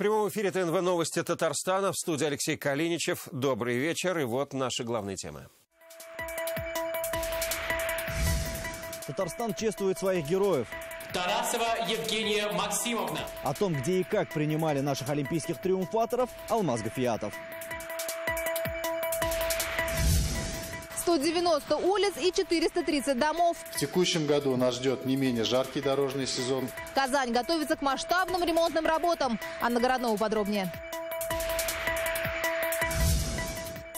В прямом эфире ТНВ новости Татарстана. В студии Алексей Калиничев. Добрый вечер. И вот наши главные темы. Татарстан чествует своих героев. Тарасова Евгения Максимовна. О том, где и как принимали наших олимпийских триумфаторов, Алмаз Гафиятов. 190 улиц и 430 домов. В текущем году нас ждет не менее жаркий дорожный сезон. Казань готовится к масштабным ремонтным работам. Анна Городнова подробнее.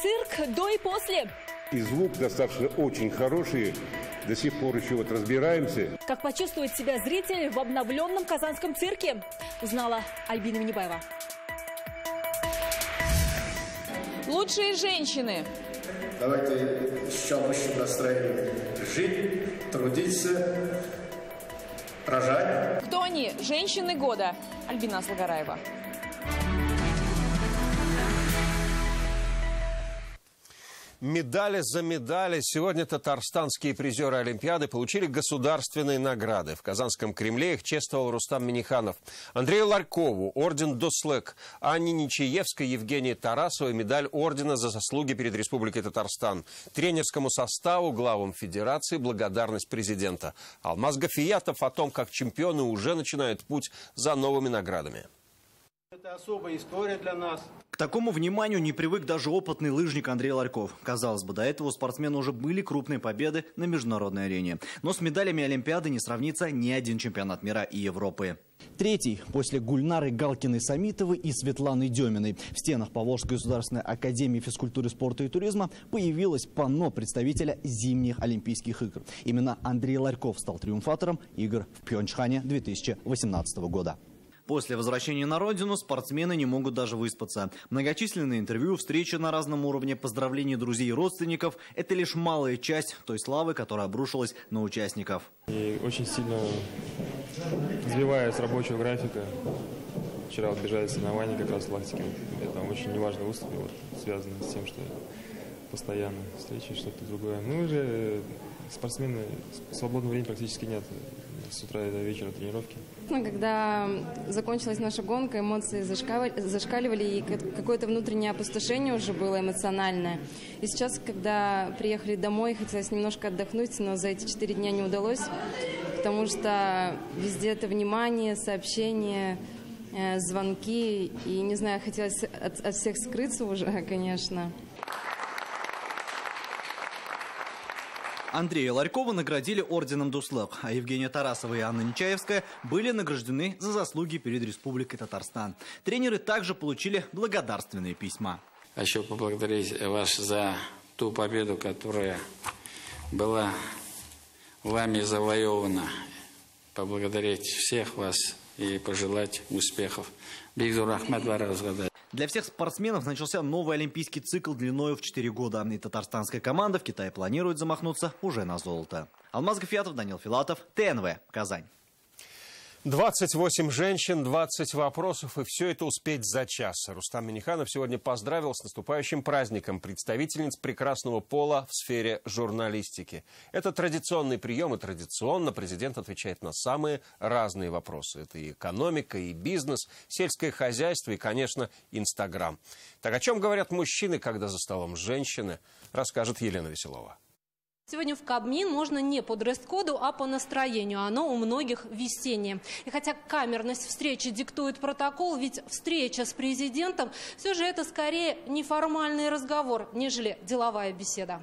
Цирк до и после. И звук достаточно очень хороший. До сих пор еще вот разбираемся. Как почувствует себя зритель в обновленном казанском цирке, узнала Альбина Минибаева. Лучшие женщины. Давайте с чаще настроением жить, трудиться, рожать. Кто они? Женщины года. Альбина Слагараева. Медали за медали. Сегодня татарстанские призеры Олимпиады получили государственные награды. В Казанском Кремле их чествовал Рустам Минниханов. Андрею Ларькову орден «Дослэк», Анне Нечаевской, Евгении Тарасовой медаль ордена за заслуги перед Республикой Татарстан. Тренерскому составу, главам федерации благодарность президента. Алмаз Гафиятов о том, как чемпионы уже начинают путь за новыми наградами. Это особая история для нас. К такому вниманию не привык даже опытный лыжник Андрей Ларьков. Казалось бы, до этого у спортсмена уже были крупные победы на международной арене. Но с медалями Олимпиады не сравнится ни один чемпионат мира и Европы. Третий после Гульнары Галкиной Самитовой и Светланы Деминой. В стенах Поволжской государственной академии физкультуры, спорта и туризма появилось панно представителя зимних Олимпийских игр. Именно Андрей Ларьков стал триумфатором игр в Пхёнчхане 2018 года. После возвращения на родину спортсмены не могут даже выспаться. Многочисленные интервью, встречи на разном уровне, поздравления друзей и родственников – это лишь малая часть той славы, которая обрушилась на участников. И очень сильно сбиваюсь с рабочего графика. Вчера вот бежали соревнования как раз с лактиком. Это очень неважно выступил, связано с тем, что постоянно встречи, что-то другое. Ну уже спортсмены, свободного времени практически нет. С утра до вечера тренировки. Когда закончилась наша гонка, эмоции зашкаливали, и какое-то внутреннее опустошение уже было эмоциональное. И сейчас, когда приехали домой, хотелось немножко отдохнуть, но за эти 4 дня не удалось, потому что везде это внимание, сообщения, звонки. И, не знаю, хотелось от всех скрыться уже, конечно. Андрея Ларькова наградили орденом «Дослэк», а Евгения Тарасова и Анна Нечаевская были награждены за заслуги перед Республикой Татарстан. Тренеры также получили благодарственные письма. Хочу поблагодарить вас за ту победу, которая была вами завоевана. Поблагодарить всех вас и пожелать успехов. Для всех спортсменов начался новый олимпийский цикл длиною в 4 года. И татарстанская команда в Китае планирует замахнуться уже на золото. Алмаз Гафиятов, Данил Филатов, ТНВ, Казань. 28 женщин, 20 вопросов, и все это успеть за час. Рустам Минниханов сегодня поздравил с наступающим праздником представительниц прекрасного пола в сфере журналистики. Это традиционный прием, и традиционно президент отвечает на самые разные вопросы. Это и экономика, и бизнес, сельское хозяйство, и, конечно, Инстаграм. Так о чем говорят мужчины, когда за столом женщины, расскажет Елена Веселова. Сегодня в Кабмин можно не по дресс-коду, а по настроению. Оно у многих весеннее. И хотя камерность встречи диктует протокол, ведь встреча с президентом, все же это скорее неформальный разговор, нежели деловая беседа.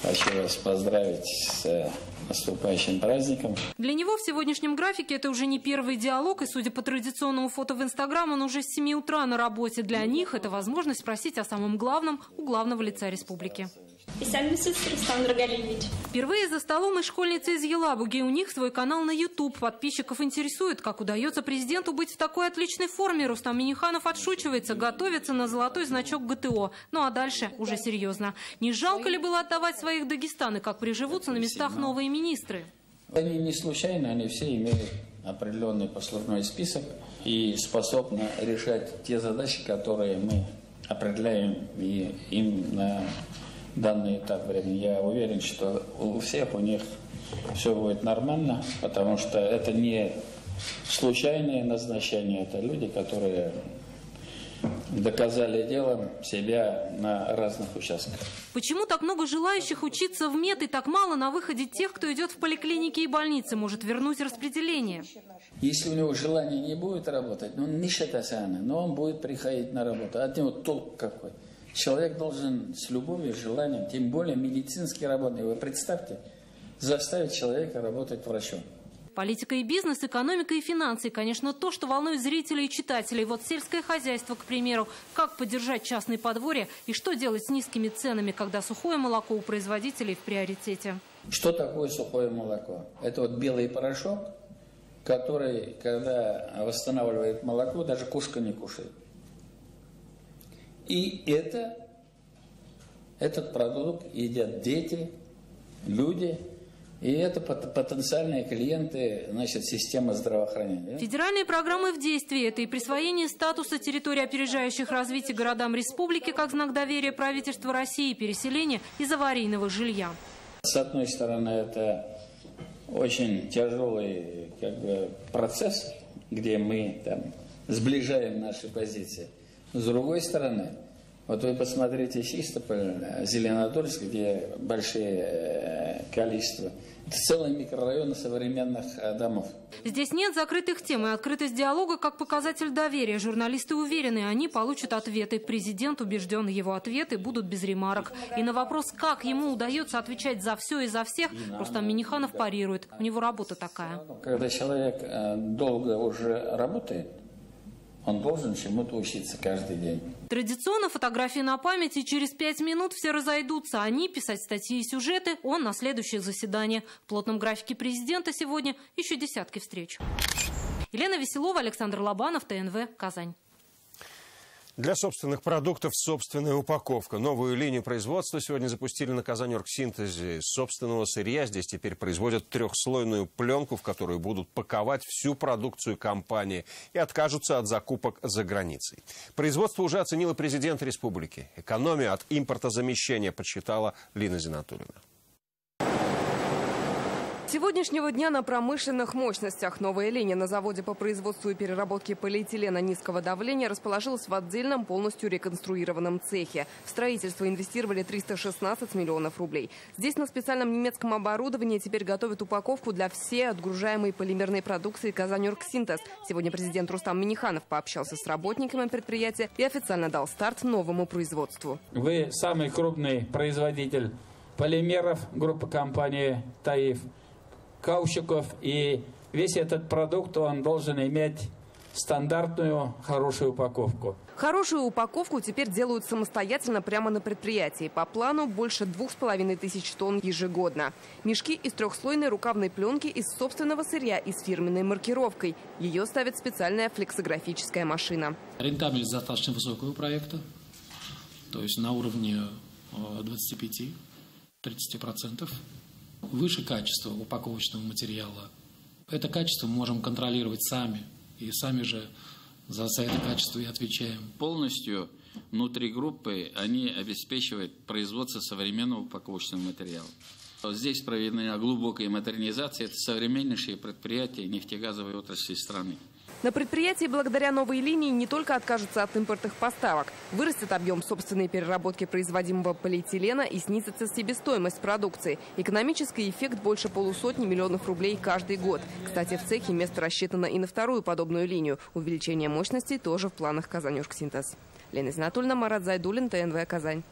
Хочу вас поздравить с наступающим праздником. Для него в сегодняшнем графике это уже не первый диалог. И, судя по традиционному фото в Инстаграм, он уже с 7 утра на работе. Для них это возможность спросить о самом главном у главного лица республики. Впервые за столом и школьницы из Елабуги. У них свой канал на YouTube. Подписчиков интересует, как удается президенту быть в такой отличной форме. Рустам Минниханов отшучивается, готовится на золотой значок ГТО. Ну а дальше уже серьезно. Не жалко ли было отдавать своих Дагестан и как приживутся на местах новые министры? Они не случайно, они все имеют определенный послужной список и способны решать те задачи, которые мы определяем и им на данный этап времени. Я уверен, что у всех у них все будет нормально, потому что это не Случайные назначения – это люди, которые доказали делом себя на разных участках. Почему так много желающих учиться в мед и так мало на выходе тех, кто идет в поликлинике и больницы, может вернуть распределение? Если у него желания не будет работать, ну, нишатасана, но он будет приходить на работу. От него толк какой. Человек должен с любовью, желанием, тем более медицинские работы. Вы представьте, заставить человека работать врачом. Политика и бизнес, экономика и финансы – конечно, то, что волнует зрителей и читателей. Вот сельское хозяйство, к примеру. Как поддержать частные подворья и что делать с низкими ценами, когда сухое молоко у производителей в приоритете? Что такое сухое молоко? Это вот белый порошок, который, когда восстанавливает молоко, даже кошка не кушает. И этот продукт едят дети, люди. И это потенциальные клиенты, значит, системы здравоохранения. Федеральные программы в действии – это и присвоение статуса территорий опережающих развитие городам республики как знак доверия правительства России, переселение из аварийного жилья. С одной стороны, это очень тяжелый процесс, где мы сближаем наши позиции. С другой стороны, вот вы посмотрите Чистополь, Зеленодольск, где большие количества. Это целые микрорайоны современных домов. Здесь нет закрытых тем, и открытость диалога как показатель доверия. Журналисты уверены, они получат ответы. Президент убежден, его ответы будут без ремарок. И на вопрос, как ему удается отвечать за все и за всех, Рустам Минниханов парирует. У него работа такая. Когда человек долго уже работает, он должен чему-то учиться каждый день. Традиционно фотографии на память, и через 5 минут все разойдутся. Они писать статьи и сюжеты, он на следующее заседание. В плотном графике президента сегодня еще десятки встреч. Елена Веселова, Александр Лобанов, ТНВ, Казань. Для собственных продуктов собственная упаковка. Новую линию производства сегодня запустили на Казаньоргсинтезе. Из собственного сырья здесь теперь производят трехслойную пленку, в которую будут паковать всю продукцию компании, и откажутся от закупок за границей. Производство уже оценила президент республики. Экономию от импортозамещения подсчитала Лина Зинатуллина. С сегодняшнего дня на промышленных мощностях новая линия на заводе по производству и переработке полиэтилена низкого давления расположилась в отдельном, полностью реконструированном цехе. В строительство инвестировали 316 миллионов рублей. Здесь на специальном немецком оборудовании теперь готовят упаковку для всей отгружаемой полимерной продукции «Казаньоргсинтез». Сегодня президент Рустам Минниханов пообщался с работниками предприятия и официально дал старт новому производству. Вы самый крупный производитель полимеров группы компании «Таиф», каучуков, и весь этот продукт, он должен иметь стандартную хорошую упаковку. Хорошую упаковку теперь делают самостоятельно прямо на предприятии. По плану больше 2500 тонн ежегодно. Мешки из трехслойной рукавной пленки из собственного сырья и с фирменной маркировкой. Ее ставит специальная флексографическая машина. Рентабельность достаточно высокая у проекта, то есть на уровне 25–30%. Выше качество упаковочного материала. Это качество мы можем контролировать сами. И сами же за это качество и отвечаем. Полностью внутри группы они обеспечивают производство современного упаковочного материала. Здесь проведена глубокая модернизация. Это современнейшие предприятия нефтегазовой отрасли страны. На предприятии благодаря новой линии не только откажутся от импортных поставок. Вырастет объем собственной переработки производимого полиэтилена и снизится себестоимость продукции. Экономический эффект больше 1,5 миллиона рублей каждый год. Кстати, в цехе место рассчитано и на вторую подобную линию. Увеличение мощностей тоже в планах «Казаньоргсинтез». Лена Зинатуллина, Марат Зайдуллин, ТНВ, Казань.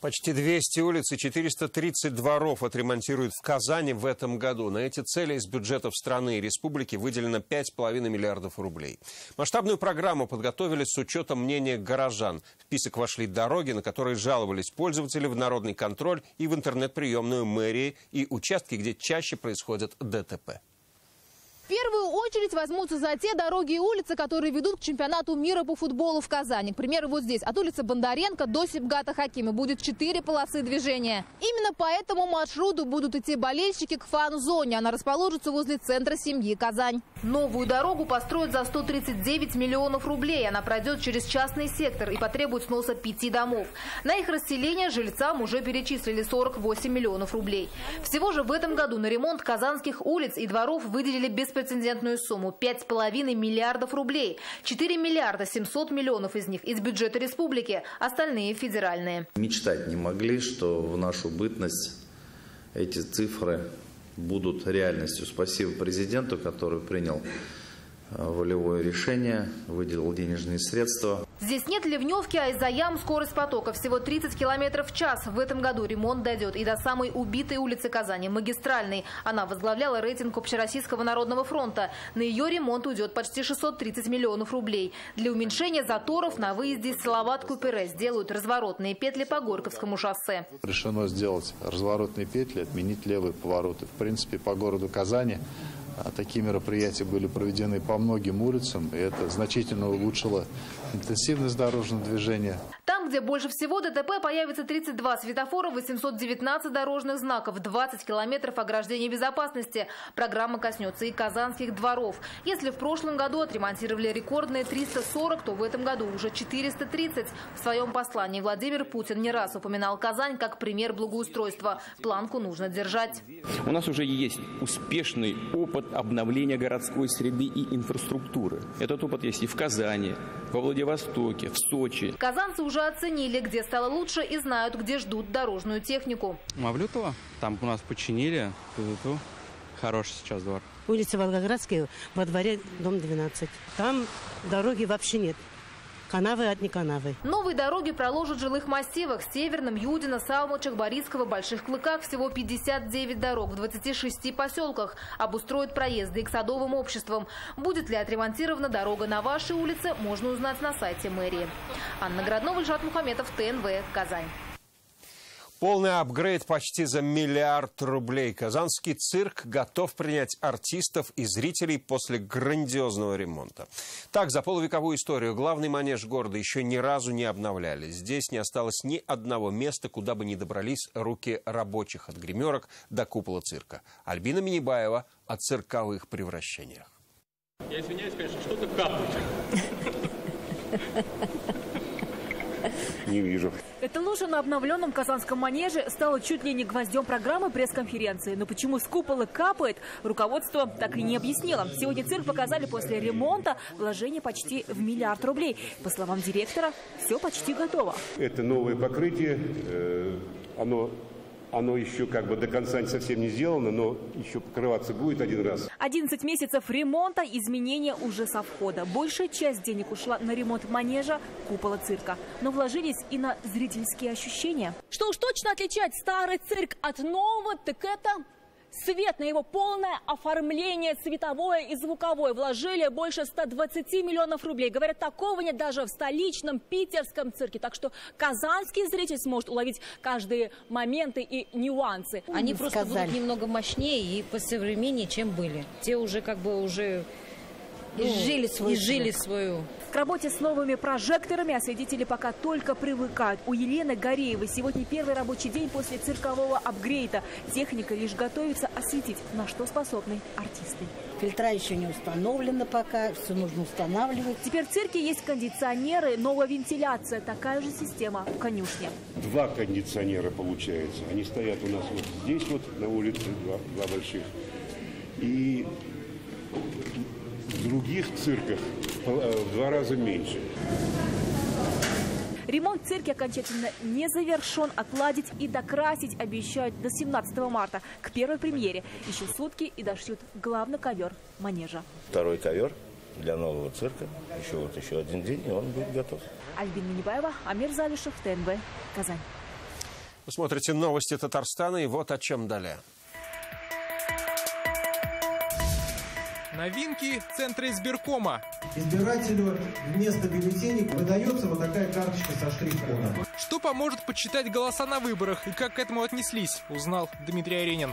Почти 200 улиц и 430 дворов отремонтируют в Казани в этом году. На эти цели из бюджетов страны и республики выделено 5,5 миллиардов рублей. Масштабную программу подготовили с учетом мнения горожан. В список вошли дороги, на которые жаловались пользователи, в народный контроль и в интернет-приемную мэрии, и участки, где чаще происходят ДТП. В первую очередь возьмутся за те дороги и улицы, которые ведут к чемпионату мира по футболу в Казани. К примеру, вот здесь, от улицы Бондаренко до Сибгата Хакима, будет 4 полосы движения. Именно по этому маршруту будут идти болельщики к фан-зоне. Она расположится возле центра семьи Казань. Новую дорогу построят за 139 миллионов рублей. Она пройдет через частный сектор и потребует сноса 5 домов. На их расселение жильцам уже перечислили 48 миллионов рублей. Всего же в этом году на ремонт казанских улиц и дворов выделили бесплатно беспрецедентную сумму – 5,5 миллиардов рублей. 4 миллиарда 700 миллионов из них из бюджета республики, остальные – федеральные. Мечтать не могли, что в нашу бытность эти цифры будут реальностью. Спасибо президенту, который принял волевое решение, выделил денежные средства. Здесь нет ливневки, а из-за ям скорость потока всего 30 километров в час. В этом году ремонт дойдет и до самой убитой улицы Казани, Магистральной. Она возглавляла рейтинг Общероссийского народного фронта. На ее ремонт уйдет почти 630 миллионов рублей. Для уменьшения заторов на выезде из Салават-Купере сделают разворотные петли по Горьковскому шоссе. Решено сделать разворотные петли, отменить левые повороты. В принципе, по городу Казани такие мероприятия были проведены по многим улицам, и это значительно улучшило интенсивность дорожного движения. Там, где больше всего ДТП, появится 32 светофора, 819 дорожных знаков, 20 километров ограждений безопасности. Программа коснется и казанских дворов. Если в прошлом году отремонтировали рекордные 340, то в этом году уже 430. В своем послании Владимир Путин не раз упоминал Казань как пример благоустройства. Планку нужно держать. У нас уже есть успешный опыт обновления городской среды и инфраструктуры. Этот опыт есть и в Казани, во Владивостоке, в Сочи. Казанцы уже оценили, где стало лучше, и знают, где ждут дорожную технику. Мавлютова, там у нас починили, хороший сейчас двор. Улица Волгоградская, во дворе дом 12. Там дороги вообще нет. Канавы от неканавы. Новые дороги проложат в жилых массивах. В Северном, Юдино, Салмочах, Борисково, Больших Клыках всего 59 дорог в 26 поселках. Обустроят проезды и к садовым обществам. Будет ли отремонтирована дорога на вашей улице, можно узнать на сайте мэрии. Анна Городнова, Ильшат Мухаметов, ТНВ, Казань. Полный апгрейд почти за миллиард рублей. Казанский цирк готов принять артистов и зрителей после грандиозного ремонта. Так, за полувековую историю главный манеж города еще ни разу не обновляли. Здесь не осталось ни одного места, куда бы не добрались руки рабочих, от гримерок до купола цирка. Альбина Минибаева о цирковых превращениях. Я извиняюсь, конечно, что-то капает. Не вижу. Эта лужа на обновленном казанском манеже стала чуть ли не гвоздем программы пресс-конференции. Но почему с купола капает, руководство так и не объяснило. Сегодня цирк показали после ремонта, вложение почти в миллиард рублей. По словам директора, все почти готово. Это новое покрытие, оно еще как бы до конца совсем не сделано, но еще покрываться будет один раз. 11 месяцев ремонта, изменения уже со входа. Большая часть денег ушла на ремонт манежа, купола цирка. Но вложились и на зрительские ощущения. Что уж точно отличает старый цирк от нового, так это свет. На его полное оформление световое и звуковое вложили больше 120 миллионов рублей. Говорят, такого нет даже в столичном питерском цирке. Так что казанский зритель сможет уловить каждые моменты и нюансы. Они просто будут немного мощнее и посовременнее, чем были. Те уже как бы жили свою. К работе с новыми прожекторами, а свидетели пока только привыкают. У Елены Гореевой сегодня первый рабочий день после циркового апгрейда. Техника лишь готовится осветить, на что способны артисты. Фильтра еще не установлено пока, все нужно устанавливать. Теперь в цирке есть кондиционеры, новая вентиляция, такая же система в конюшне. Два кондиционера получается. Они стоят у нас вот здесь вот на улице, два больших. И в других цирках в 2 раза меньше. Ремонт цирки окончательно не завершен. Отладить и докрасить обещают до 17 марта, к первой премьере. Еще сутки и дошьют главный ковер манежа. Второй ковер для нового цирка. Еще один день, и он будет готов. Альбина Минибаева, Амир Залишев, ТНВ, Казань. Вы смотрите новости Татарстана, и вот о чем далее. Новинки центра избиркома. Избирателю вместо бюллетеней выдается вот такая карточка со штрих-кодом. Что поможет подсчитать голоса на выборах и как к этому отнеслись, узнал Дмитрий Аринин.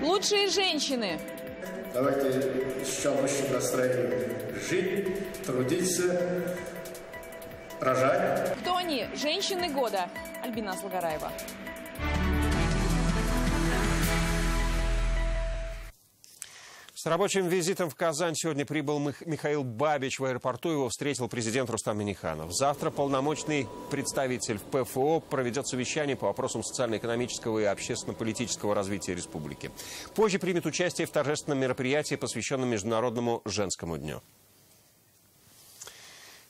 Лучшие женщины. Давайте сейчас мужчин настраиваем жить, трудиться, рожать. Кто они? Женщины года. Альбина Слагараева. С рабочим визитом в Казань сегодня прибыл Михаил Бабич. В аэропорту его встретил президент Рустам Минниханов. Завтра полномочный представитель ПФО проведет совещание по вопросам социально-экономического и общественно-политического развития республики. Позже примет участие в торжественном мероприятии, посвященном Международному женскому дню.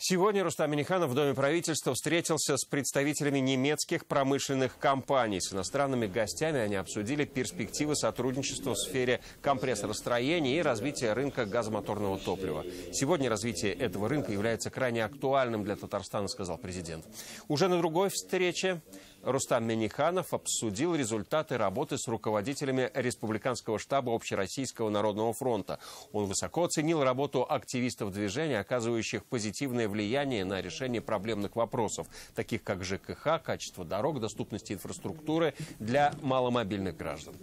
Сегодня Рустам Минниханов в Доме правительства встретился с представителями немецких промышленных компаний. С иностранными гостями они обсудили перспективы сотрудничества в сфере компрессоростроения и развития рынка газомоторного топлива. Сегодня развитие этого рынка является крайне актуальным для Татарстана, сказал президент. Уже на другой встрече Рустам Минниханов обсудил результаты работы с руководителями Республиканского штаба Общероссийского народного фронта. Он высоко оценил работу активистов движения, оказывающих позитивное влияние на решение проблемных вопросов, таких как ЖКХ, качество дорог, доступность инфраструктуры для маломобильных граждан.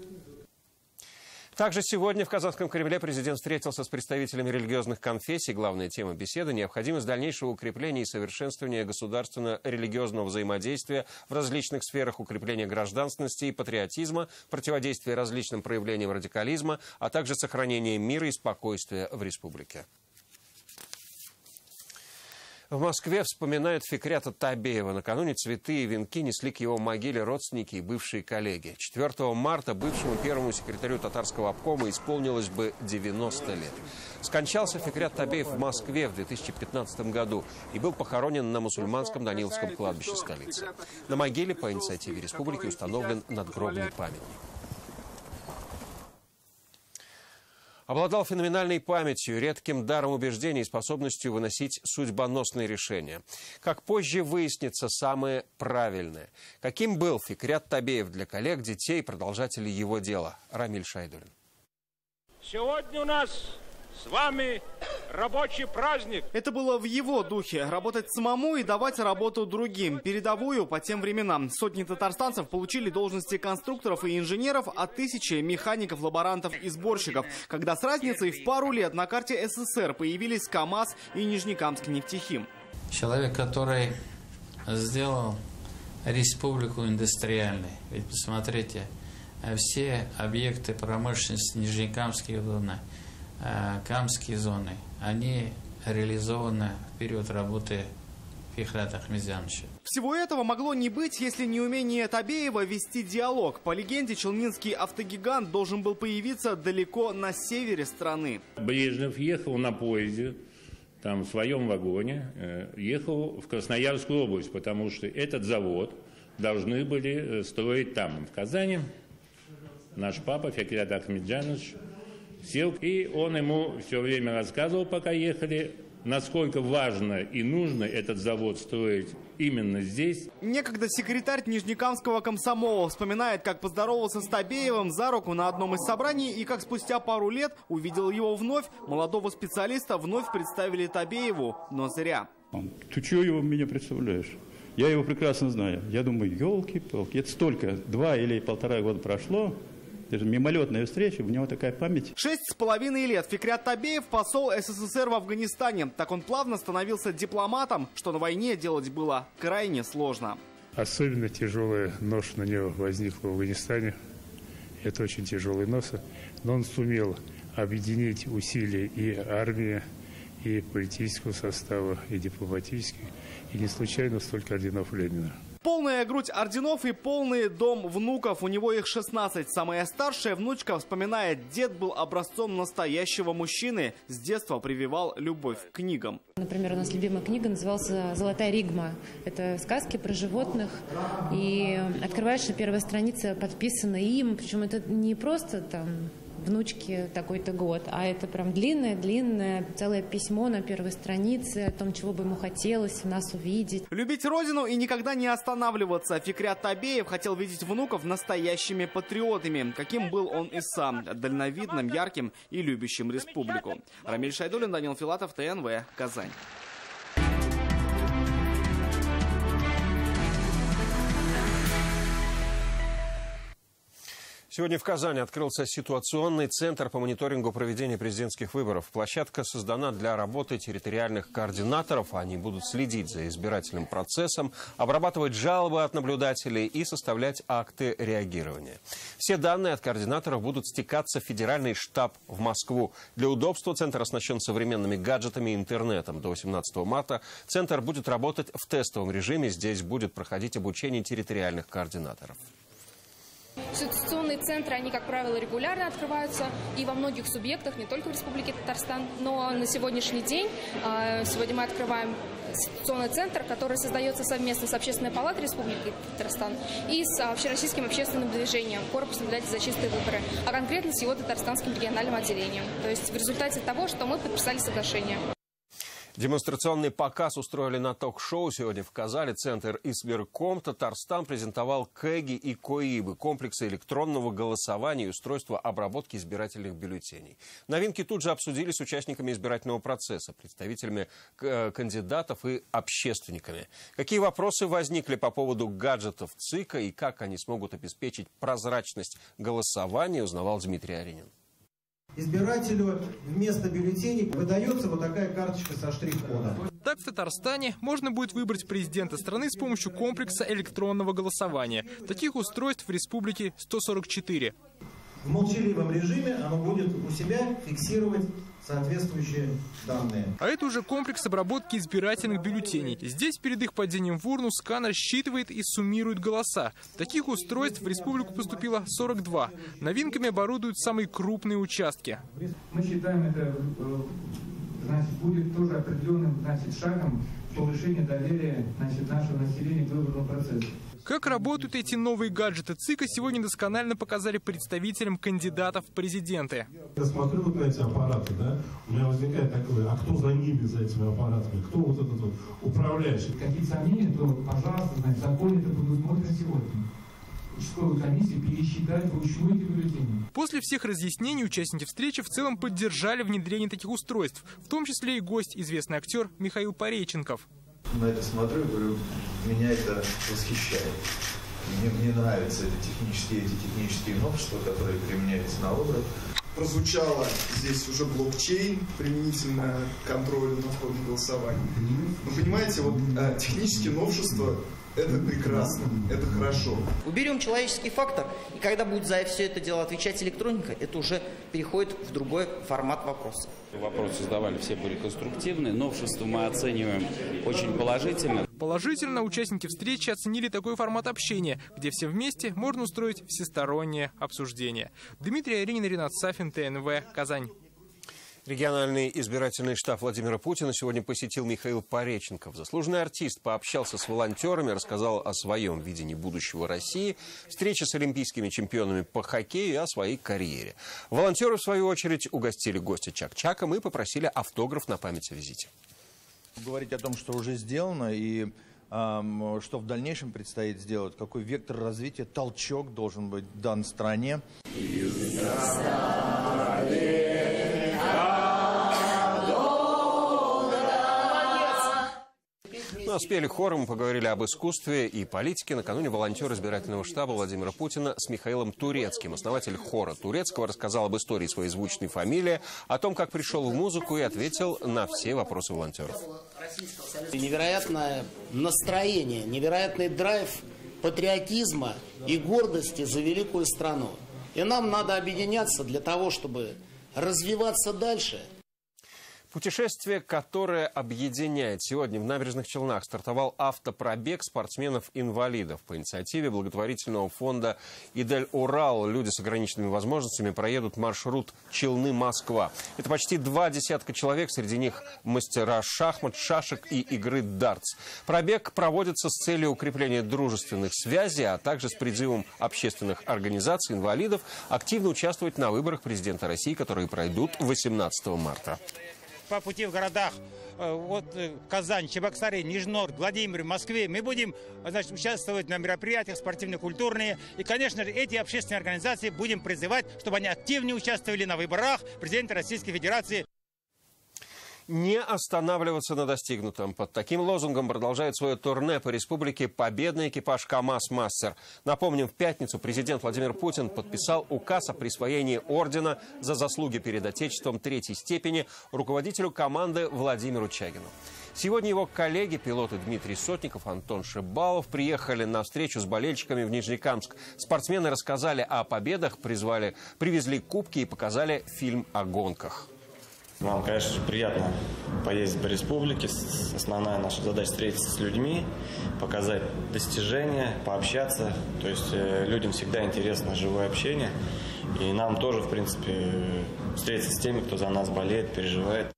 Также сегодня в Казанском Кремле президент встретился с представителями религиозных конфессий. Главная тема беседы – необходимость дальнейшего укрепления и совершенствования государственно-религиозного взаимодействия в различных сферах укрепления гражданственности и патриотизма, противодействия различным проявлениям радикализма, а также сохранения мира и спокойствия в республике. В Москве вспоминают Фикрята Табеева. Накануне цветы и венки несли к его могиле родственники и бывшие коллеги. 4 марта бывшему первому секретарю татарского обкома исполнилось бы 90 лет. Скончался Фикрят Табеев в Москве в 2015 году и был похоронен на мусульманском Даниловском кладбище столицы. На могиле по инициативе республики установлен надгробный памятник. Обладал феноменальной памятью, редким даром убеждений и способностью выносить судьбоносные решения. Как позже выяснится, самое правильное. Каким был Фикрят Табеев для коллег, детей, продолжателей его дела? Рамиль Шайдулин. Сегодня у нас с вами рабочий праздник. Это было в его духе. Работать самому и давать работу другим. Передовую по тем временам. Сотни татарстанцев получили должности конструкторов и инженеров, а тысячи механиков, лаборантов и сборщиков. Когда с разницей в пару лет на карте СССР появились КАМАЗ и Нижнекамский нефтехим. Человек, который сделал республику индустриальной. Ведь посмотрите, все объекты промышленности Нижнекамские зоны, Камские зоны, они реализованы в период работы Фикрята Ахмедзяновича. Всего этого могло не быть, если не умение Табеева вести диалог. По легенде, челнинский автогигант должен был появиться далеко на севере страны. Брежнев ехал на поезде, там в своем вагоне, ехал в Красноярскую область, потому что этот завод должны были строить там, в Казани. Наш папа Фикрят Ахмедзянович сел, и он ему все время рассказывал, пока ехали, насколько важно и нужно этот завод строить именно здесь. Некогда секретарь Нижнекамского комсомола вспоминает, как поздоровался с Табеевым за руку на одном из собраний и как спустя пару лет увидел его вновь. Молодого специалиста вновь представили Табееву, но зря. Ты чего его меня представляешь? Я его прекрасно знаю. Я думаю, елки-палки, это столько, 2 или 1,5 года прошло. Это же мимолетная встреча, у него такая память. 6,5 лет Фикрят Табеев посол СССР в Афганистане. Так он плавно становился дипломатом, что на войне делать было крайне сложно. Особенно тяжелая нож на него возникла в Афганистане. Это очень тяжелый нож, но он сумел объединить усилия и армии, и политического состава, и дипломатических, и не случайно столько орденов Ленина. Полная грудь орденов и полный дом внуков. У него их 16. Самая старшая внучка вспоминает, дед был образцом настоящего мужчины. С детства прививал любовь к книгам. Например, у нас любимая книга называлась «Золотая ригма». Это сказки про животных. И открываешь, и первая страница подписана им. Причем это не просто там внучке такой-то год, а это прям длинное-длинное целое письмо на первой странице о том, чего бы ему хотелось нас увидеть. Любить родину и никогда не останавливаться. Фикрят Табеев хотел видеть внуков настоящими патриотами, каким был он и сам, дальновидным, ярким и любящим республику. Рамиль Шайдулин, Данил Филатов, ТНВ, Казань. Сегодня в Казани открылся ситуационный центр по мониторингу проведения президентских выборов. Площадка создана для работы территориальных координаторов. Они будут следить за избирательным процессом, обрабатывать жалобы от наблюдателей и составлять акты реагирования. Все данные от координаторов будут стекаться в федеральный штаб в Москву. Для удобства центр оснащен современными гаджетами и интернетом. До 18 марта центр будет работать в тестовом режиме. Здесь будет проходить обучение территориальных координаторов. Ситуационные центры, они, как правило, регулярно открываются и во многих субъектах, не только в Республике Татарстан. Но на сегодняшний день, сегодня мы открываем ситуационный центр, который создается совместно с Общественной палатой Республики Татарстан и с Общероссийским общественным движением «Корпус наблюдателей за чистые выборы», а конкретно с его татарстанским региональным отделением. То есть в результате того, что мы подписали соглашение. Демонстрационный показ устроили на ток-шоу. Сегодня в Казани центр избирком Татарстан презентовал КЭГи и КОИБы, комплексы электронного голосования и устройства обработки избирательных бюллетеней. Новинки тут же обсудили с участниками избирательного процесса, представителями кандидатов и общественниками. Какие вопросы возникли по поводу гаджетов ЦИКа и как они смогут обеспечить прозрачность голосования, узнавал Дмитрий Аринин. Избирателю вместо бюллетеней выдается вот такая карточка со штрих-кодом. Так в Татарстане можно будет выбрать президента страны с помощью комплекса электронного голосования. Таких устройств в республике 144. В молчаливом режиме оно будет у себя фиксировать соответствующие данные. А это уже комплекс обработки избирательных бюллетеней. Здесь перед их падением в урну сканер считывает и суммирует голоса. Таких устройств в республику поступило 42. Новинками оборудуют самые крупные участки. Мы считаем, это будет тоже определенным шагом повышения доверия нашего населения к выборному процессу. Как работают эти новые гаджеты ЦИКа, сегодня досконально показали представителям кандидатов в президенты. Я смотрю вот на эти аппараты, да, у меня возникает такое, а кто за ними, за этими аппаратами, кто вот этот вот управляющий? Какие-то сомнения, то, пожалуйста, в законе это предусмотрено сегодня. Участковая комиссия пересчитает вручную эти бюллетени. После всех разъяснений участники встречи в целом поддержали внедрение таких устройств, в том числе и гость, известный актер Михаил Пореченков. На это смотрю и говорю, меня это восхищает. Мне нравятся эти технические новшества, которые применяются на выборах. Прозвучало здесь уже блокчейн, применительно контролю на ходом голосования. Но понимаете, вот технические новшества – это прекрасно, это хорошо. Уберем человеческий фактор, и когда будет за все это дело отвечать электроника, это уже переходит в другой формат вопроса. Вопросы задавали, все были конструктивны, новшества мы оцениваем очень положительно. Положительно участники встречи оценили такой формат общения, где все вместе можно устроить всестороннее обсуждение. Дмитрий Аринин, Ренат Сафин, ТНВ, Казань. Региональный избирательный штаб Владимира Путина сегодня посетил Михаил Пореченков. Заслуженный артист пообщался с волонтерами, рассказал о своем видении будущего России, встрече с олимпийскими чемпионами по хоккею и о своей карьере. Волонтеры, в свою очередь, угостили гостя чак-чаком и попросили автограф на память о визите. Говорить о том, что уже сделано и что в дальнейшем предстоит сделать, какой вектор развития, толчок должен быть дан стране. Спели хором, поговорили об искусстве и политике. Накануне волонтер избирательного штаба Владимира Путина с Михаилом Турецким, основатель хора турецкого, рассказал об истории своей звучной фамилии, о том, как пришел в музыку и ответил на все вопросы волонтеров. Невероятное настроение, невероятный драйв патриотизма и гордости за великую страну. И нам надо объединяться для того, чтобы развиваться дальше. Путешествие, которое объединяет. Сегодня в Набережных Челнах стартовал автопробег спортсменов-инвалидов. По инициативе благотворительного фонда «Идель-Урал» люди с ограниченными возможностями проедут маршрут Челны-Москва. Это почти 20 человек, среди них мастера шахмат, шашек и игры дартс. Пробег проводится с целью укрепления дружественных связей, а также с призывом общественных организаций инвалидов активно участвовать на выборах президента России, которые пройдут 18 марта. По пути в городах, вот Казань, Чебоксары, Нижнеорд, Владимир, Москве, мы будем, значит, участвовать на мероприятиях спортивно-культурные. И, конечно же, эти общественные организации будем призывать, чтобы они активнее участвовали на выборах президента Российской Федерации. не останавливаться на достигнутом. Под таким лозунгом продолжает свое турне по республике победный экипаж «КамАЗ-Мастер». Напомним, в пятницу президент Владимир Путин подписал указ о присвоении ордена за заслуги перед Отечеством третьей степени руководителю команды Владимиру Чагину. Сегодня его коллеги, пилоты Дмитрий Сотников, Антон Шибалов, приехали на встречу с болельщиками в Нижнекамск. Спортсмены рассказали о победах, привезли кубки и показали фильм о гонках. Нам, конечно, приятно поездить по республике. Основная наша задача – встретиться с людьми, показать достижения, пообщаться. То есть людям всегда интересно живое общение. И нам тоже, в принципе, встретиться с теми, кто за нас болеет, переживает.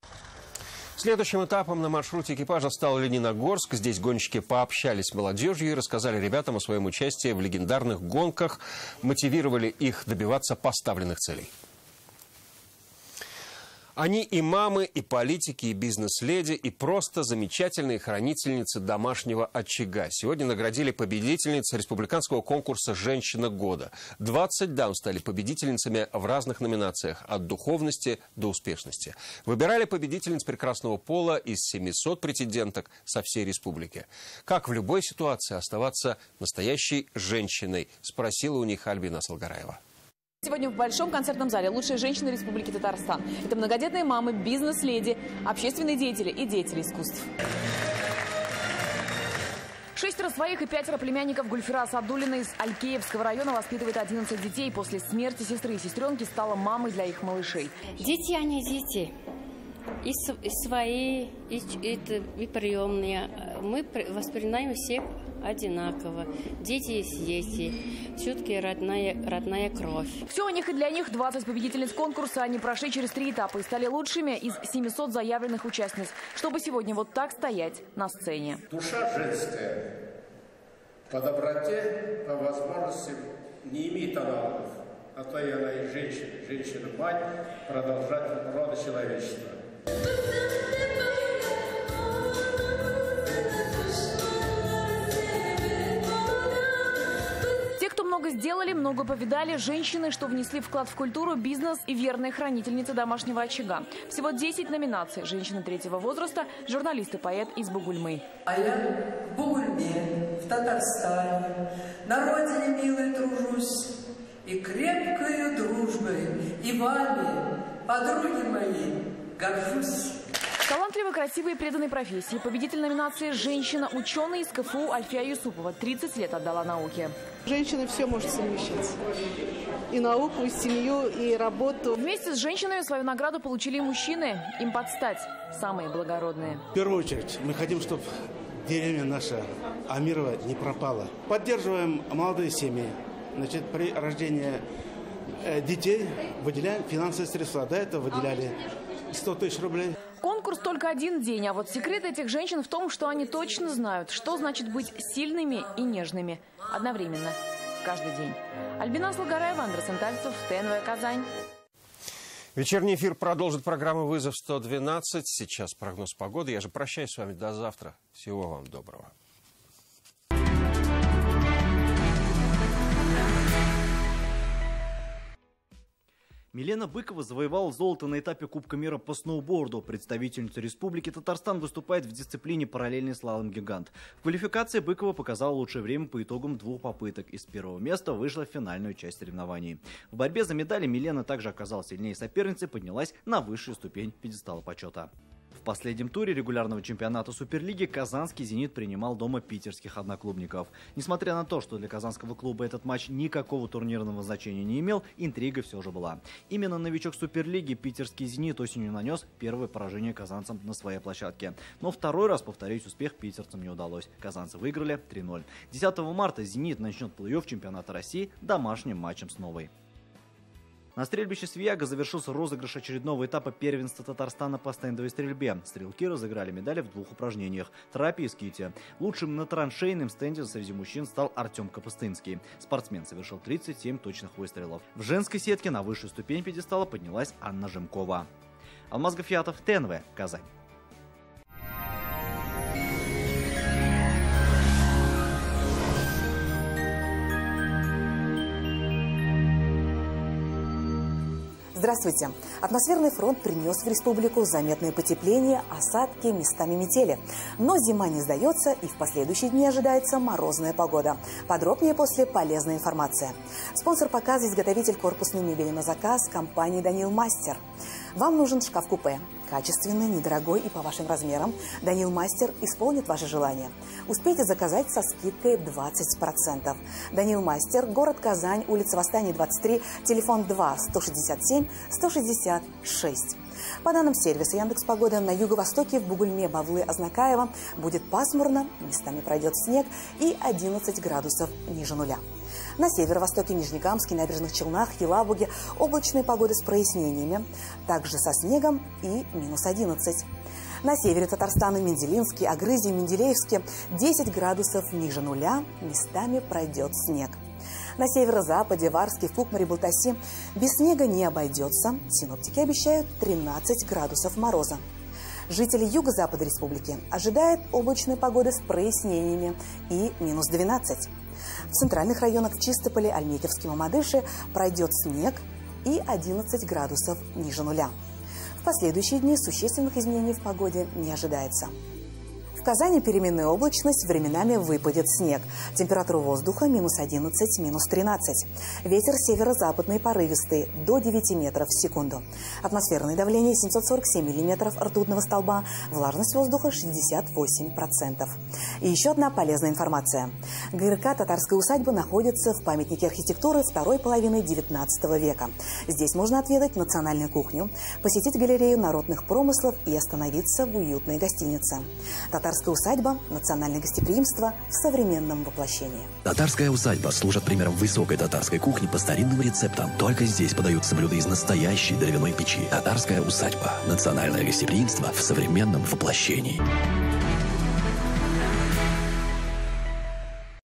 Следующим этапом на маршруте экипажа стал Лениногорск. Здесь гонщики пообщались с молодежью и рассказали ребятам о своем участии в легендарных гонках, мотивировали их добиваться поставленных целей. Они и мамы, и политики, и бизнес-леди, и просто замечательные хранительницы домашнего очага. Сегодня наградили победительниц республиканского конкурса «Женщина года». 20 дам стали победительницами в разных номинациях, от духовности до успешности. Выбирали победительниц прекрасного пола из 700 претенденток со всей республики. Как в любой ситуации оставаться настоящей женщиной, спросила у них Альбина Слагараева. Сегодня в Большом концертном зале лучшие женщины Республики Татарстан. Это многодетные мамы, бизнес-леди, общественные деятели и деятели искусств. 6 своих и 5 племянников Гульфира Садулина из Алькеевского района воспитывает 11 детей. После смерти сестры и сестренки стала мамой для их малышей. Дети, они дети. И свои, и приемные. Мы воспринимаем всех одинаково. Дети есть дети. Все-таки родная кровь. Все у них и для них. 20 победительниц конкурса. Они прошли через 3 этапа и стали лучшими из 700 заявленных участниц, чтобы сегодня вот так стоять на сцене. Душа женская по доброте, по возможности не имеет аналогов. А то и она и женщина, женщина-мать, продолжатель рода человечества. Те, кто много сделали, много повидали, женщины, что внесли вклад в культуру, бизнес и верные хранительницы домашнего очага. Всего 10 номинаций. Женщины третьего возраста, журналист и поэт из Бугульмы. А я в Бугульме, в Татарстане, на родине милой тружусь, и крепкою дружбой, и вами, подруги мои. Талантливые, красивые и преданные профессии. Победитель номинации «Женщина-ученый» из КФУ Альфия Юсупова. 30 лет отдала науке. Женщина все может совмещать. И науку, и семью, и работу. Вместе с женщинами свою награду получили и мужчины. Им под стать самые благородные. В первую очередь мы хотим, чтобы деревня наша Амирова не пропала. Поддерживаем молодые семьи. Значит, при рождении детей выделяем финансовые средства. До этого выделяли 100 000 рублей. Конкурс только один день, а вот секрет этих женщин в том, что они точно знают, что значит быть сильными и нежными. Одновременно. Каждый день. Альбина Слагараева, Андрей Ларьков, ТНВ, Казань. Вечерний эфир продолжит программа «Вызов 112». Сейчас прогноз погоды. Я же прощаюсь с вами до завтра. Всего вам доброго. Милена Быкова завоевала золото на этапе Кубка мира по сноуборду. Представительница Республики Татарстан выступает в дисциплине параллельный слалом-гигант. В квалификации Быкова показала лучшее время по итогам 2 попыток. Из 1-го места вышла в финальную часть соревнований. В борьбе за медали Милена также оказалась сильнее соперницы и поднялась на высшую ступень пьедестала почета. В последнем туре регулярного чемпионата Суперлиги казанский «Зенит» принимал дома питерских одноклубников. Несмотря на то, что для казанского клуба этот матч никакого турнирного значения не имел, интрига все же была. Именно новичок Суперлиги питерский «Зенит» осенью нанес первое поражение казанцам на своей площадке. Но второй раз повторить успех питерцам не удалось. Казанцы выиграли 3-0. 10 марта «Зенит» начнет плей-офф чемпионата России домашним матчем с «Новой». На стрельбище Свияга завершился розыгрыш очередного этапа первенства Татарстана по стендовой стрельбе. Стрелки разыграли медали в 2 упражнениях – трапе и ските. Лучшим на траншейном стенде среди мужчин стал Артем Капустынский. Спортсмен совершил 37 точных выстрелов. В женской сетке на высшую ступень пьедестала поднялась Анна Жемкова. Алмаз Гафиятов, ТНВ, Казань. Здравствуйте. Атмосферный фронт принес в республику заметное потепление, осадки местами метели. Но зима не сдается, и в последующие дни ожидается морозная погода. Подробнее после полезной информации. Спонсор показа — изготовитель корпусной мебели на заказ компании «Данил Мастер». Вам нужен шкаф-купе. Качественный, недорогой и по вашим размерам. «Данил Мастер» исполнит ваши желания. Успейте заказать со скидкой 20%. «Данил Мастер», город Казань, улица Восстания, 23, телефон 2-167-166. По данным сервиса Яндекс.Погода, на юго-востоке в Бугульме, Бавлы, Азнакаево будет пасмурно, местами пройдет снег и 11 градусов ниже нуля. На северо-востоке, Нижнекамске, Набережных Челнах, Елабуге облачная погода с прояснениями, также со снегом и минус 11. На севере Татарстана, Менделинске, Агрызе, Менделеевске 10 градусов ниже нуля, местами пройдет снег. На северо-западе, Варске, в Кукмаре, Балтасе без снега не обойдется. Синоптики обещают 13 градусов мороза. Жители юго-запада республики ожидает облачная погода с прояснениями и минус 12. В центральных районах в Чистополе, Альметьевске, Мамадыше пройдет снег и 11 градусов ниже нуля. В последующие дни существенных изменений в погоде не ожидается. В Казани переменная облачность, временами выпадет снег. Температура воздуха минус 11, минус 13. Ветер северо-западный порывистый, до 9 метров в секунду. Атмосферное давление 747 миллиметров ртутного столба, влажность воздуха 68%. И еще одна полезная информация. ГРК «Татарская усадьба» находится в памятнике архитектуры второй половины 19 века. Здесь можно отведать национальную кухню, посетить галерею народных промыслов и остановиться в уютной гостинице. «Татарская усадьба» – национальное гостеприимство в современном воплощении. «Татарская усадьба» служит примером высокой татарской кухни по старинным рецептам. Только здесь подаются блюда из настоящей дровяной печи. «Татарская усадьба» – национальное гостеприимство в современном воплощении.